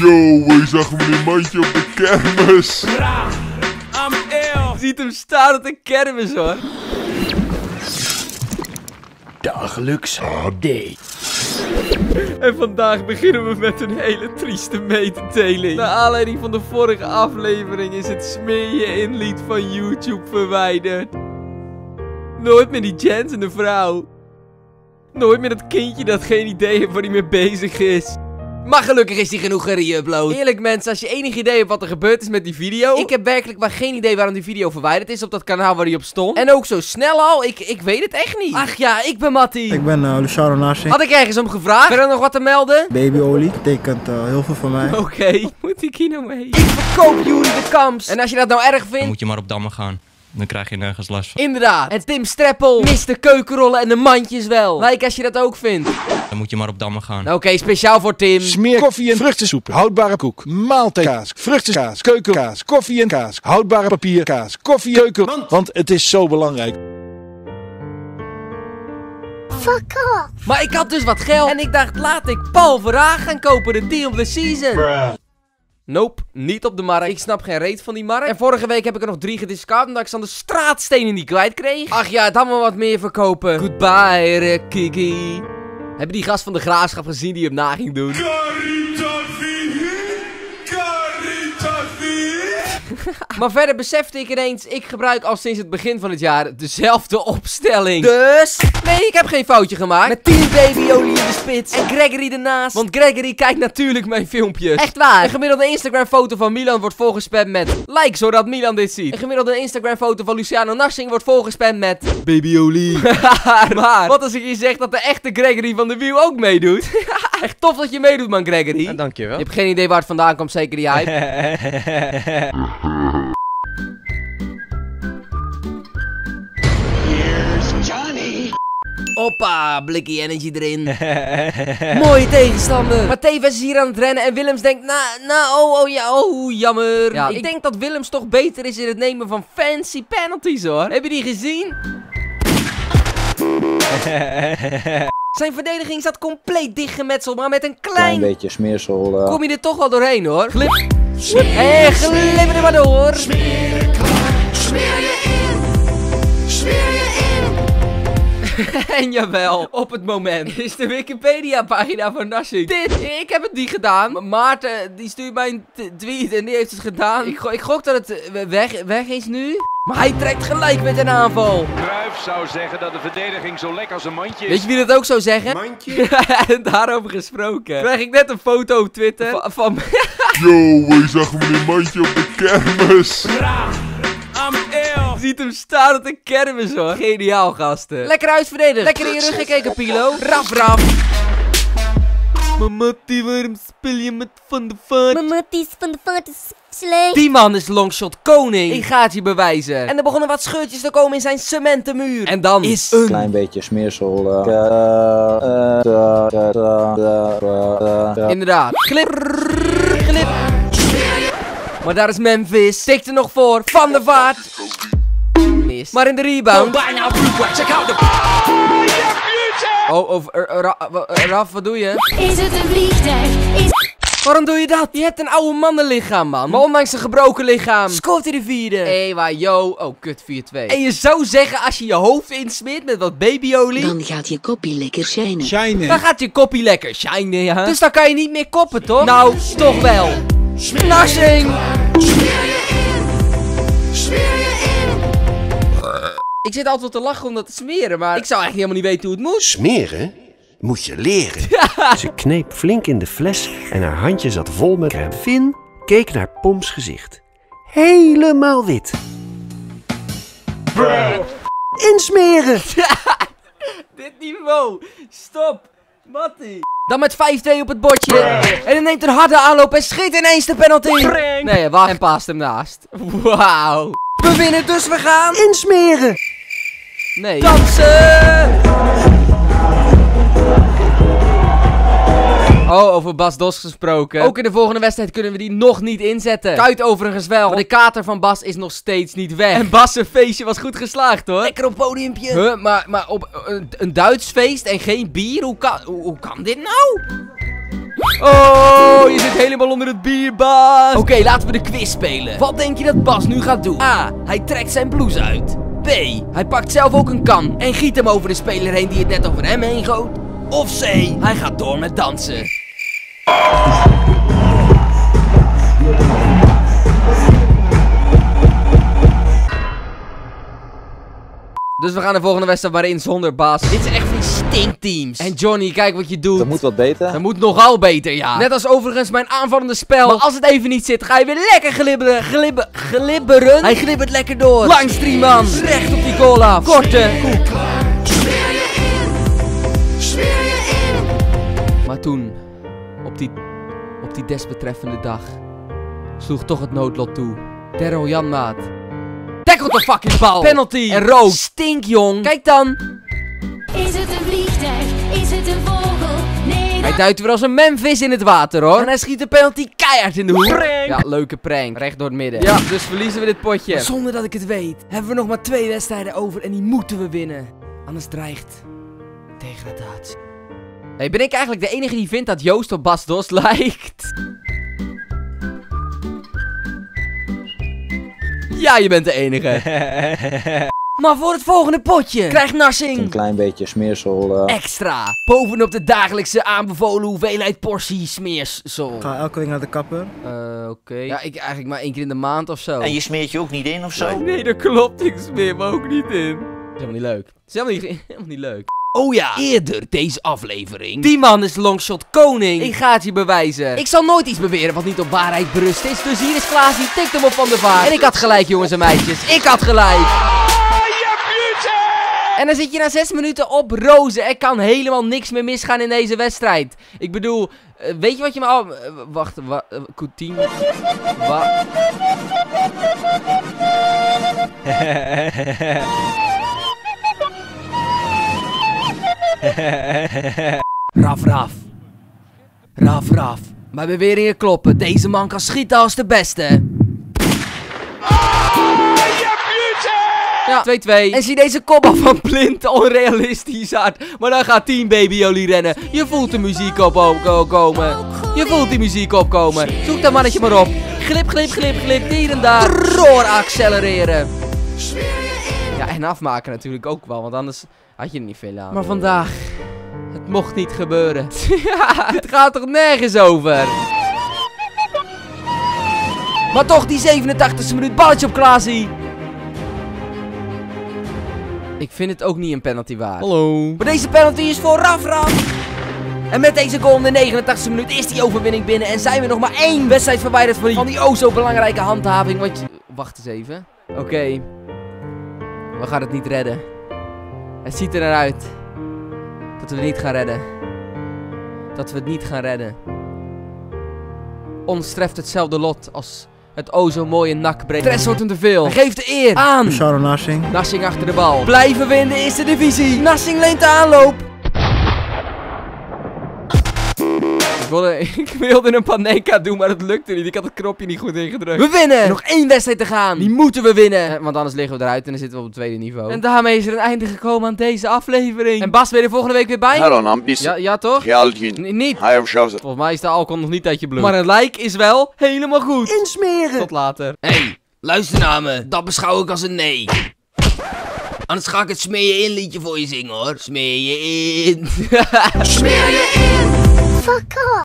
Yo, je zag hem in een mandje op de kermis. I'm ill. Je ziet hem staan op de kermis, hoor. Dagelijks HD. En vandaag beginnen we met een hele trieste mededeling. Naar aanleiding van de vorige aflevering is het smeer je in lied van YouTube verwijderd. Nooit meer die Jens en de vrouw. Nooit meer dat kindje dat geen idee heeft waar hij mee bezig is. Maar gelukkig is hij genoeg gereupload. Eerlijk mensen, als je enig idee hebt wat er gebeurd is met die video. Ik heb werkelijk maar geen idee waarom die video verwijderd is op dat kanaal waar hij op stond. En ook zo snel al, ik weet het echt niet. Ach ja, ik ben Mattie. Ik ben Luciano Nassi. Had ik ergens om gevraagd? Ben er nog wat te melden? Babyolie betekent heel veel voor mij. Oké, wat moet ik hier nou mee? Ik verkoop jullie de kamps. En als je dat nou erg vindt, dan moet je maar op dammen gaan. Dan krijg je nergens last van. Inderdaad. En Tim Streppel mist de keukenrollen en de mandjes wel. Like als je dat ook vindt. Dan moet je maar op dammen gaan. Oké, speciaal voor Tim. Smeer koffie en vruchtensoep. Houdbare koek. Maaltijdkaas. Vruchtenkaas. Keukenkaas. Koffie en kaas. Houdbare papierkaas. Koffie keuken. Want het is zo belangrijk. Fuck off. Maar ik had dus wat geld. En ik dacht, laat ik Paul Verhaag gaan kopen. De deal of the season. Bruh. Nope, niet op de markt. Ik snap geen reet van die markt. En vorige week heb ik er nog 3 gediscount omdat ik ze aan de straatstenen niet kwijt kreeg. Ach ja, dan maar wat meer verkopen. Goodbye, Kiki. Heb je die gast van de Graafschap gezien die hem na ging doen? Maar verder besefte ik ineens, ik gebruik al sinds het begin van het jaar dezelfde opstelling. Dus, nee, ik heb geen foutje gemaakt. Met 10 babyolie in de spits en Gregory ernaast. Want Gregory kijkt natuurlijk mijn filmpjes. Echt waar. Een gemiddelde Instagram foto van Milan wordt volgespamd met like, zodat Milan dit ziet. Een gemiddelde Instagram foto van Luciano Narsingh wordt volgespamd met babyolie. Maar, wat als ik je zeg dat de echte Gregory van der Wiel ook meedoet? Echt tof dat je meedoet, man, Gregory. Ja, dankjewel. Je hebt geen idee waar het vandaan komt, zeker die hype. Hoppa, blikkie energy erin. Mooie tegenstander. Maar Tevez is hier aan het rennen en Willems denkt, jammer. Ja, ik denk dat Willems toch beter is in het nemen van fancy penalties, hoor. Heb je die gezien? Zijn verdediging staat compleet dichtgemetseld, maar met een klein beetje smeersel. Kom je er toch wel doorheen, hoor. Glip. Hey, glip er maar door. Smeer klaar, smeer je in. Smeer je en jawel, op het moment is de Wikipedia-pagina van Narsingh. Ik heb het niet gedaan. Maarten, die stuurt mij een tweet en die heeft het gedaan. Ik gok dat het weg is nu. Maar hij trekt gelijk met een aanval. Cruijff zou zeggen dat de verdediging zo lek als een mandje is. Weet je wie dat ook zou zeggen? Mandje? En daarover gesproken krijg ik net een foto op Twitter van... Yo, je zag hem in een mandje op de kermis. Je ziet hem staan op de kermis, hoor. Geniaal, gasten. Lekker uitverdedigd. Lekker in je rug gekeken, Pilo. Raf. Maar Mattie, waarom speel je met Van der Vaart? Maar Mattie is Van der Vaart is slecht. Die man is longshot koning. Ik ga het je bewijzen. En er begonnen wat scheurtjes te komen in zijn cementenmuur. En dan is een klein beetje smeersel. Inderdaad. Glip. Maar daar is Memphis. Tikt er nog voor. Van der Vaart. Is. Maar in de rebound. Oh, of Raf, wat doe je? Is het een vliegtuig? Waarom doe je dat? Je hebt een oude mannenlichaam, man. Maar ondanks een gebroken lichaam scoort hij de 4e. Ewa, yo. Oh, kut, 4-2. En je zou zeggen, als je je hoofd insmeert met wat babyolie, dan gaat je koppie lekker shinen. Dan gaat je koppie lekker shinen, ja. Dus dan kan je niet meer koppen, toch? Nou, toch wel. Narsingh! Ik zit altijd te lachen om dat te smeren, maar ik zou eigenlijk helemaal niet weten hoe het moet. Smeren? Moet je leren. Ja. Ze kneep flink in de fles en haar handje zat vol met crème. Finn keek naar Poms gezicht. Helemaal wit. Bruh. Insmeren! Ja, dit niveau. Stop. Mattie. Dan met 5-2 op het bordje. Brrr. En dan neemt een harde aanloop en schiet ineens de penalty. Brrr. Nee, wacht. En paast hem naast. Wauw. We winnen, dus we gaan... insmeren. Nee. Dansen! Oh, over Bas Dost gesproken. Ook in de volgende wedstrijd kunnen we die nog niet inzetten. Kuit overigens wel. Maar de kater van Bas is nog steeds niet weg. En Bas' feestje was goed geslaagd, hoor. Lekker op podiumpje. Huh, maar op een Duits feest en geen bier? Hoe kan dit nou? Oh, je zit helemaal onder het bier, Bas. Oké, laten we de quiz spelen. Wat denk je dat Bas nu gaat doen? A. Hij trekt zijn blouse uit. B. Hij pakt zelf ook een kan en giet hem over de speler heen die het net over hem heen gooit. Of C. Hij gaat door met dansen. Dus we gaan de volgende wedstrijd maar in zonder Bas. Dit zijn echt van die stinkteams. En Johnny, kijk wat je doet. Dat moet wat beter. Dat moet nogal beter, ja. Net als overigens mijn aanvallende spel. Maar als het even niet zit, ga je weer lekker glibberen. Glibberen? Hij glibbert lekker door. Langs drie man. Recht op die goal af. Korte. Koek. Smeer je in. Smeer je in. Maar toen, op die desbetreffende dag, sloeg toch het noodlot toe. Terro Janmaat. Tackle de fucking bal. Penalty. En rood. Stink, jong. Kijk dan. Is het een vliegtuig? Is het een vogel? Nee. Hij duikt weer als een Memphis in het water, hoor. En hij schiet de penalty keihard in de hoek. Prank. Ja, leuke prank. Recht door het midden. Ja, dus verliezen we dit potje. Maar zonder dat ik het weet, hebben we nog maar 2 wedstrijden over. En die moeten we winnen. Anders dreigt degradatie. Hey, ben ik eigenlijk de enige die vindt dat Joost op Bas Dost lijkt? Ja, je bent de enige. Maar voor het volgende potje krijgt Narsingh een klein beetje smeersel. Extra. Bovenop de dagelijkse aanbevolen hoeveelheid portie smeersel. Ik ga elke week naar de kapper. Oké. Ja, ik eigenlijk maar 1 keer in de maand of zo. En je smeert je ook niet in of zo? Oh, nee, dat klopt. Ik smeer me ook niet in. Dat is helemaal niet leuk. Dat is helemaal niet leuk. Oh ja, eerder deze aflevering. Die man is longshot koning. Ik ga het je bewijzen. Ik zal nooit iets beweren wat niet op waarheid berust is. Dus hier is Klaas, die tikt hem op Van der Vaart. En ik had gelijk, jongens en meisjes. Ik had gelijk. Oh, en dan zit je na 6 minuten op rozen. Er kan helemaal niks meer misgaan in deze wedstrijd. Ik bedoel, weet je wat je me al... wacht, Coutinho. Raf. Mijn beweringen kloppen. Deze man kan schieten als de beste. Oh, ja, 2-2. En zie deze kopbal van Blind, onrealistisch hard. Maar dan gaat Team Baby Jolie rennen. Je voelt de muziek opkomen. Zoek dat mannetje maar op. Glip, hier en daar. Roor accelereren. Ja, en afmaken natuurlijk ook wel, want anders had je er niet veel aan. Maar vandaag, het mocht niet gebeuren. Ja, het gaat toch nergens over. Maar toch die 87e minuut, balletje op Klazie. Ik vind het ook niet een penalty waard. Hallo. Maar deze penalty is voor Rafra. En met deze goal in de 89e minuut is die overwinning binnen. En zijn we nog maar 1 wedstrijd verwijderd van die o zo belangrijke handhaving. Want wacht eens even. Oké. We gaan het niet redden. Het ziet er naar uit dat we het niet gaan redden. Ons treft hetzelfde lot als het o zo mooie nakbreed. Stress wordt hem te veel. Geef de eer aan Luciano Nassi. Narsingh achter de bal. Blijven winnen is de divisie. Narsingh leent de aanloop. Ik wilde een panenka doen, maar dat lukte niet. Ik had het knopje niet goed ingedrukt. We winnen! Nog 1 wedstrijd te gaan. Die moeten we winnen. Want anders liggen we eruit en dan zitten we op het 2e niveau. En daarmee is er een einde gekomen aan deze aflevering. En Bas, ben je er volgende week weer bij? Ja, toch? Ja, Aljin. Niet. Volgens mij is de alcohol nog niet uit je bloed. Maar een like is wel helemaal goed. Insmeren. Tot later. Hey, luister naar me. Dat beschouw ik als een nee. Anders ga ik het smeer je in liedje voor je zingen, hoor. Smeer je in. Smeer je in. Fuck off.